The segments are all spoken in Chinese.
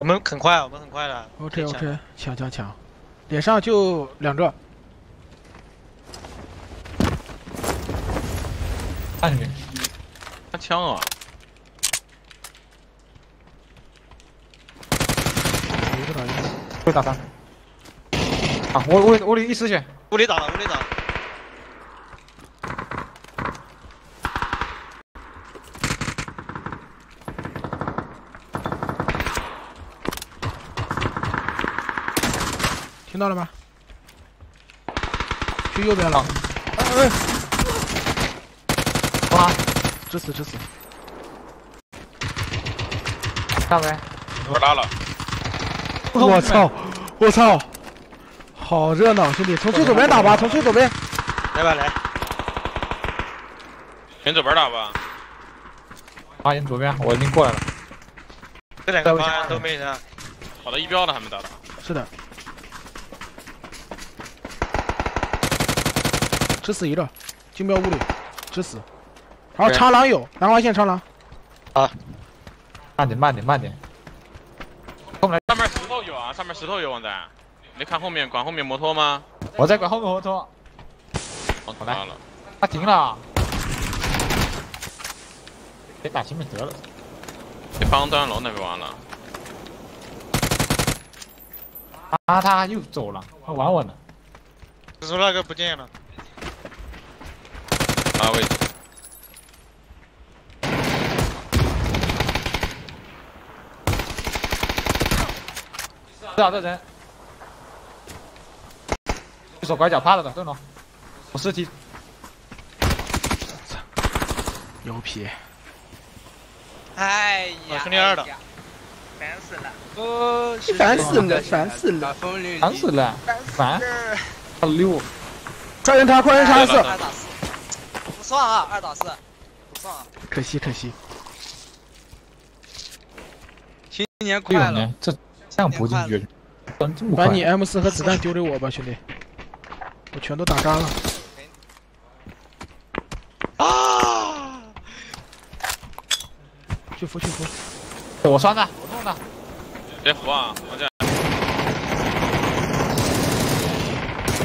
我们很快了。OK， 抢，脸上就2个。看你，拿枪啊！又打他！啊，我里一丝血，屋里打了。听到了吗？去右边了。哎！哇！致死！大白，我拉了。我操！好热闹，兄弟！从最左边打吧，从最左边。来吧。从左边打吧。发现左边，我已经过来了。这两个方向都没人，跑到一标了还没打到。是的。 致死1个，金标屋里，致死。然后长廊有，南华县长廊。啊，慢点。后面上面石头有旺仔，你看后面管后面摩托吗？我在管后面摩托。我来了，他停了，别打前面得了。你方端楼那边完了。啊，他又走了，他玩我呢。石头那个不见了。 啊位置，这人，右手拐角趴着的，对吗？我尸体，操，牛皮！哎呀，兄弟2的，烦死了！烦死了！6，快人他4。 不算啊，2打4，不算啊。可惜。新年快乐！这样不正确。把你 M4和子弹丢给我吧，兄弟。我全都打干了。啊！去扶！我刷的，我弄的。别扶啊！我这。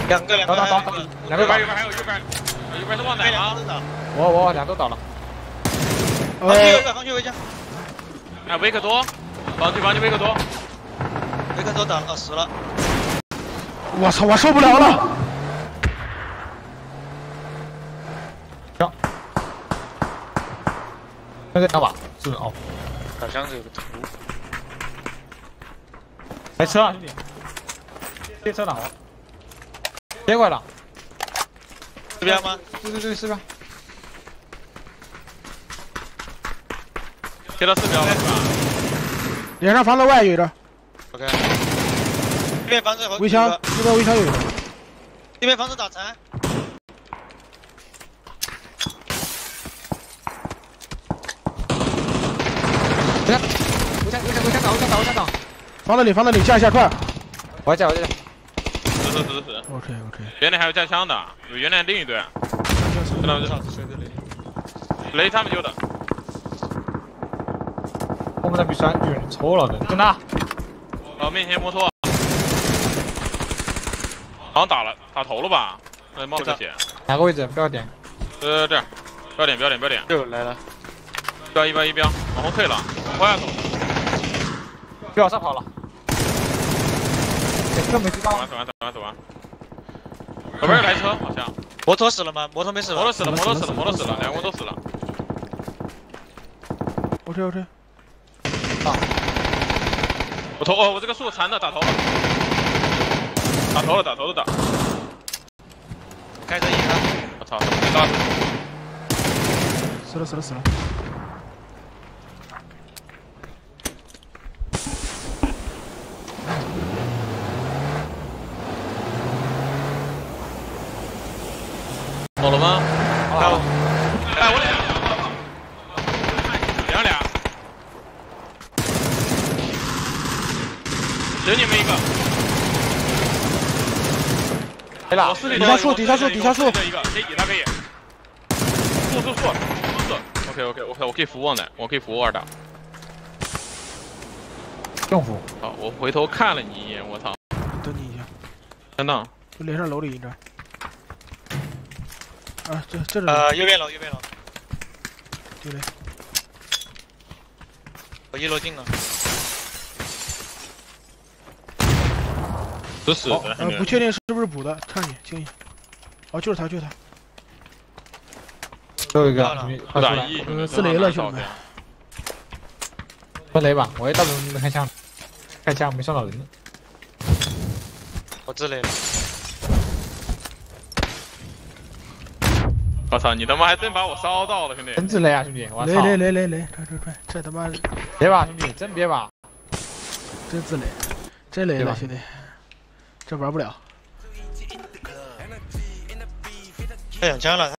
两个。两个右边还有右边是旺仔啊！我俩都倒了。防区围剿。哎，维克多，防区维克多。维克多打到10了。我操！我受不了了。行。那个打靶是哦。打箱子有个图。来车啊，兄弟！这车哪？别过来了。 这边吗？对，是吧？贴到4标了是吧？脸上房子外有的。OK。这边房子和这边围墙有的。这边房子打残。围墙倒。房子里架一下快！我架。死。OK。原来还有架枪的，原来另一队。这雷他们丢的。后面那比山有人抽了的，真的。我面前摩托。好像打头了吧？那冒个血。哪个位置？标点。这儿。标点。又来了。标1标1标，往后退了，往后要走。别往上跑了。 走完。左边来车，好像。摩托死了吗？摩托没死。摩托死了，两个都死了。OK。啊！我这个树残的，打头了。开车赢了。我操！打死了。好了吗？好了。哎，我两。留你们一个。没了。底下树。一个，可以。树。OK，我可以扶旺仔，我可以扶2打。政府。好，我回头看了你一眼，我操！等你一下，等等，就连上楼里一张。啊，这是。右边楼，右边楼。对嘞。我一楼进了。死死的。不确定是不是补的，看你清醒。哦，就是他，就是他。 最后一个，快打一，四雷了，兄弟们！快雷吧，我也到时候没开枪，开枪没上到人呢。我自雷了！我操，你他妈还真把我烧到了，兄弟！真自雷啊，兄弟！我操！雷，快，这他妈别吧，兄弟，真别吧！真自雷，真雷了，兄弟，这玩不了。太想枪了。